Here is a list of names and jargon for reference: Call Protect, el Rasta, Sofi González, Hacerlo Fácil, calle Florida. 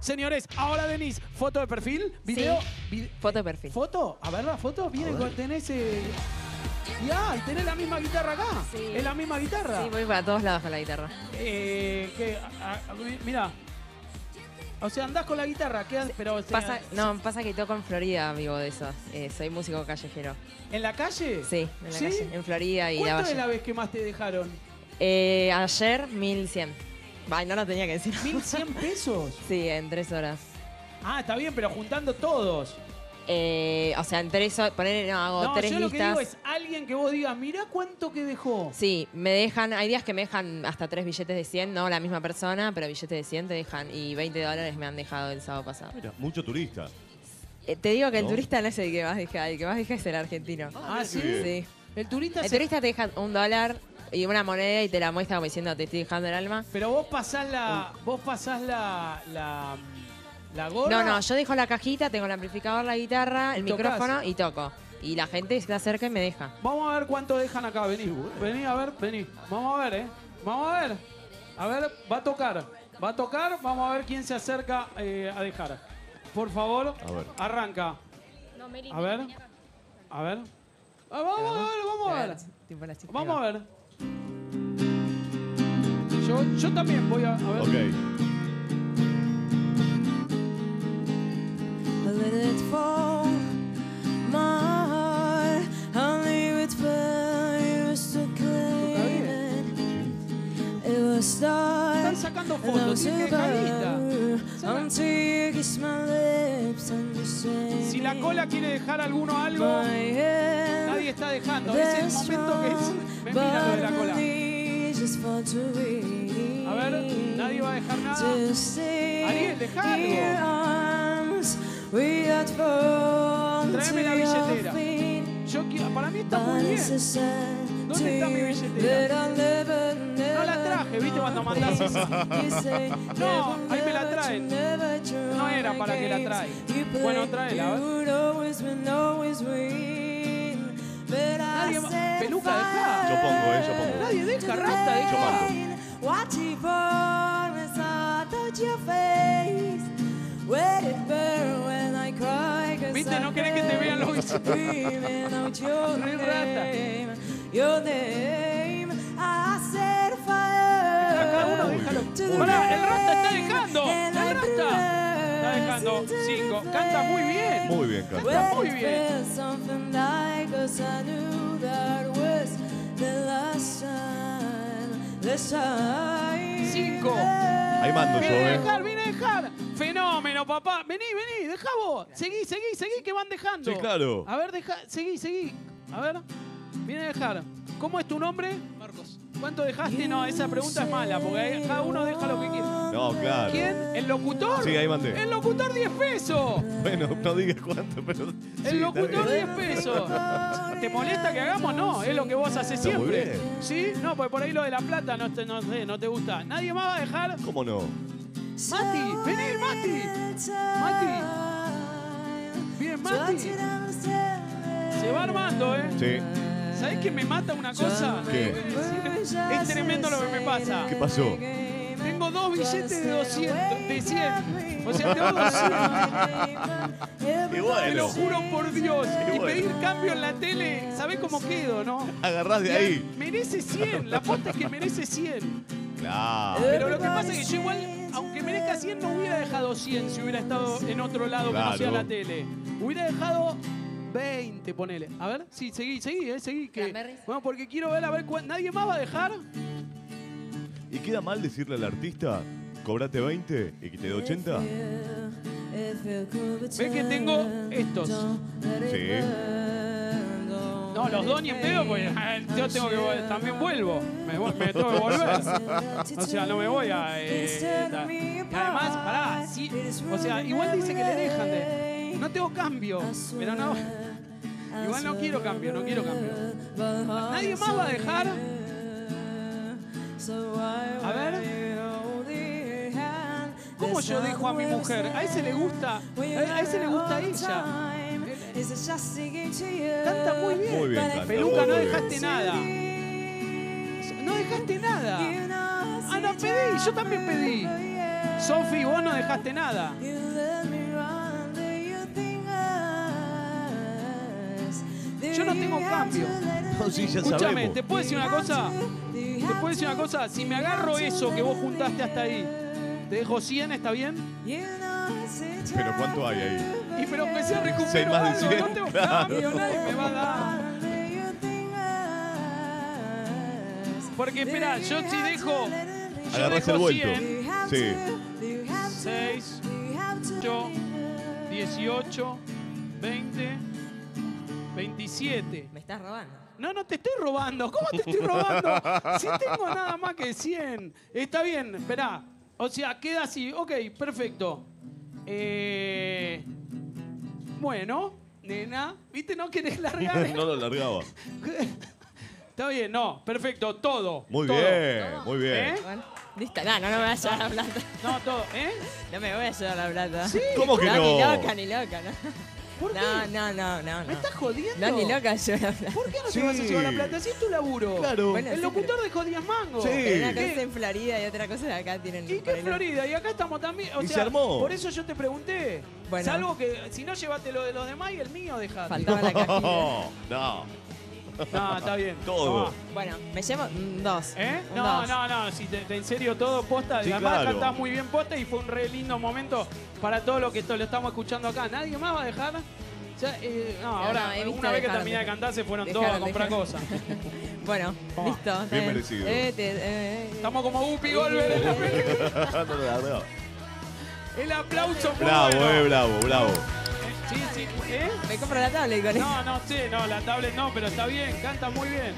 Señores, ahora Denise, foto de perfil, video. Sí. Foto de perfil. ¿Foto? A ver la foto. Viene con tenés. Ya, y tenés la misma guitarra acá. Sí. Es la misma guitarra. Sí, voy para todos lados con la guitarra. Mira. O sea, andás con la guitarra, pero... Pasa, no, pasa que toco en Florida, amigo, de eso. Soy músico callejero. ¿En la calle? Sí, en la calle, en Florida y la Valle. ¿Cuánto es la vez que más te dejaron? Ayer, 1.100. Ay, no lo tenía que decir. ¿1.100 pesos? Sí, en 3 horas. Ah, está bien, pero juntando todos. O sea, en 3 horas, poner, no, hago no, 3 listas. No, yo lo que digo es alguien que vos digas, mirá cuánto que dejó. Sí, me dejan, hay días que me dejan hasta 3 billetes de 100, no la misma persona, pero billetes de 100 te dejan. Y $20 me han dejado el sábado pasado. Mira, mucho turista. Te digo que el turista no es el que más deja, el que más deja es el argentino. Ah, ¿sí? Sí. El turista te deja $1 y una moneda y te la muestra como diciendo, te estoy dejando el alma. Pero vos pasás la... Vos pasás la gorra. No, yo dejo la cajita, tengo el amplificador, la guitarra, el micrófono y toco. Y la gente se acerca y me deja. Vamos a ver cuánto dejan acá, vení. Vení, a ver, vení. Vamos a ver, Vamos a ver. A ver, va a tocar. Va a tocar, vamos a ver quién se acerca a dejar. Por favor, a ver. Arranca. A ver. A ver. Vamos a ver. Yo también voy a ver. Ok. Let it fall, my heart. I'll leave it where I used to claim it. It was dark, and I was a bird until you kissed my lips and you said. Si la cola quiere dejar alguno algo, nadie está dejando. Es el momento que es. Me mira lo de la cola. A ver, nadie va a dejar nada. Ariel, deja algo. Tráeme la billetera. Para mí está muy bien. ¿Dónde está mi billetera? No la traje, ¿viste cuando mandás eso? No, ahí me la traen. No era para que la traen. Bueno, tráela, nadie más. Peluca, deja. Yo pongo, yo pongo. Nadie deja, rata, deja. Yo mando. Viste, no querés que te vean los bichos. Pará, el rata está dejando. El rata está dejando 5. Canta muy bien. Muy bien, canta muy bien. Ahí mando yo, vine a dejar. Fenómeno, papá. Vení, dejá vos. Seguí, que van dejando. Sí, claro. A ver, deja, seguí. A ver, vine a dejar. ¿Cómo es tu nombre? Marcos. ¿Cuánto dejaste? No, esa pregunta es mala, porque cada uno deja lo que quiere. No, claro. ¿Quién? ¿El locutor? Sí, ahí mandé. El locutor, 10 pesos. Bueno, no digas cuánto, pero... El locutor, 10 pesos. ¿Te molesta que hagamos? No, es lo que vos haces siempre. ¿Sí? No, porque por ahí lo de la plata no te gusta. ¿Nadie más va a dejar? ¿Cómo no? Mati, vení, Mati. Bien, Mati. Se va armando, ¿eh? Sí. ¿Sabés que me mata una cosa? ¿Qué? Es tremendo lo que me pasa. ¿Qué pasó? Tengo 2 billetes de 100. O sea, tengo 200. Bueno. Te lo juro por Dios. Y bueno, pedir cambio en la tele, ¿sabés cómo quedo, no? Agarrás de ahí. Merece 100. La posta es que merece 100. Claro. Pero lo que pasa es que yo igual... Aunque merezca 100, no hubiera dejado 100 si hubiera estado en otro lado, claro, que no sea la tele. Hubiera dejado... 20, ponele. A ver, sí, seguí. Que... Bueno, porque quiero ver, ¿nadie más va a dejar? ¿Y queda mal decirle al artista, cobrate 20 y que te dé 80? ¿Ves que tengo estos? Sí. No, los dos ni en pedo, porque yo tengo que... También vuelvo. Me tengo que volver. O sea, no me voy a... además, pará. Sí, o sea, igual dice que le dejan de... No tengo cambio, pero no. Igual no quiero cambio. ¿Nadie más va a dejar? A ver. ¿Cómo yo dejo a mi mujer? A ese le gusta. A ese le gusta a ella. Canta muy bien. Muy bien, canta. Peluca, no dejaste nada. No dejaste nada. Ana, pedí. Yo también pedí. Sofi, vos no dejaste nada. Yo no tengo cambio. No, sí, ya escúchame, sabemos. ¿Te puedo decir una cosa? ¿Te puedo decir una cosa? Si me agarro eso que vos juntaste hasta ahí, te dejo 100, ¿está bien? Pero ¿cuánto hay ahí? Y pero que se recupero. ¿Seis más de 100? No tengo cambio, nadie me va a dar. Porque, espera, yo si dejo... Agarrás el vuelto. 100, sí. 6, 8, 18, 20, 27. Me estás robando. No, no te estoy robando. ¿Cómo te estoy robando? Si tengo nada más que 100. Está bien, esperá. O sea, queda así. Ok, perfecto. Bueno, nena. ¿Viste? No querés largar. No lo largaba. Está bien, no, perfecto, todo. Muy todo. Bien, ¿todo? Muy bien. ¿Eh? Bueno, listo, no, no me voy a llevar la plata. No, todo, ¿eh? No me voy a llevar la plata. ¿Sí? ¿Cómo que no? No, ni loca, no. ¿Por qué? No. ¿Me estás jodiendo? No, ni loca yo la plata. ¿Por qué no te vas a llevar la plata? Si es tu laburo. Claro. Bueno, el locutor pero... dejó 10 mangos. Sí. Pero una cosa en Florida y otra cosa acá tienen... ¿Y qué en Florida? Y acá estamos también... O sea, se armó. Por eso yo te pregunté. Bueno. Salvo que si no, llévate lo de los demás y el mío dejate. Faltaba la cajita. No. No, está bien. Todo. No. Bueno, me llevo dos. ¿Eh? No, dos. No. Si te, en serio, todo posta. Sí, además, claro. Cantás muy bien posta y fue un re lindo momento para todo lo que lo estamos escuchando acá. ¿Nadie más va a dejar? Ya, no, ahora, no, una vez que terminé de cantar, se fueron todos a comprar cosas. Bueno, oh, listo. Bien merecido. Estamos como Guppy Golver en la película. El aplauso. Bravo, bueno. Bravo. Sí. ¿Eh? Me compro la tablet con eso. No, la tablet no, pero está bien, canta muy bien.